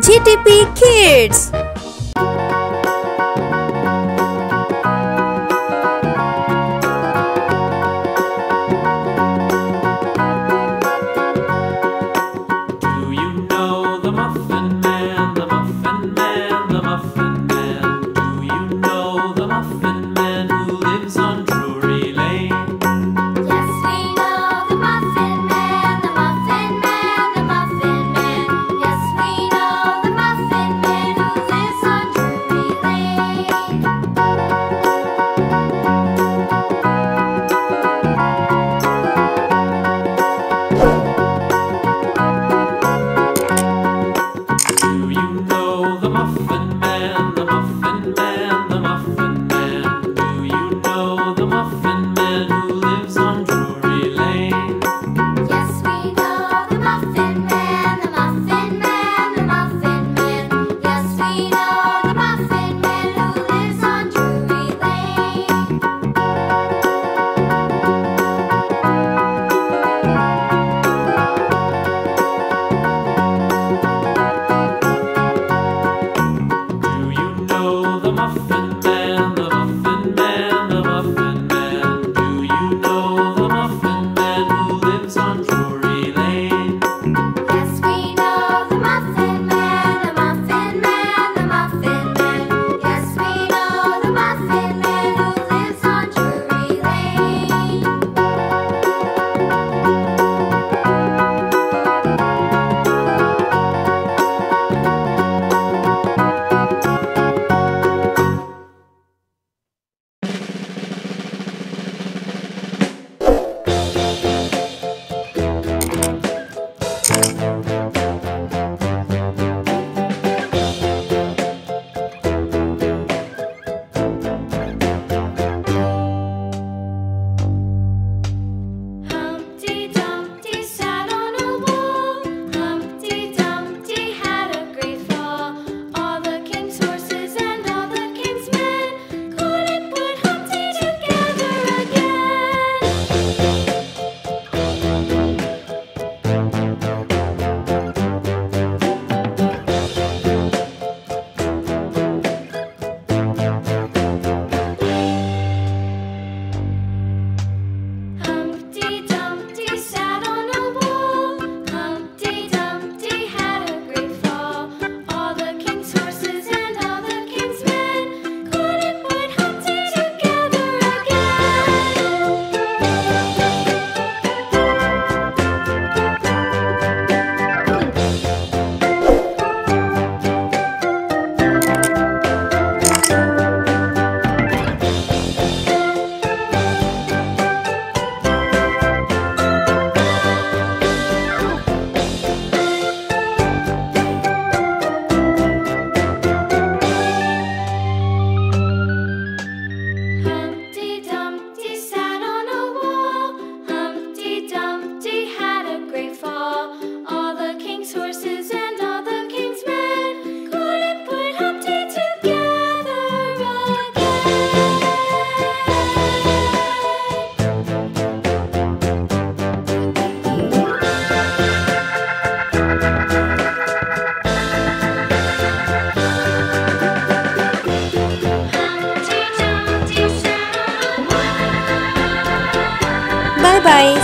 JTP Kids.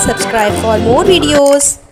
Subscribe for more videos.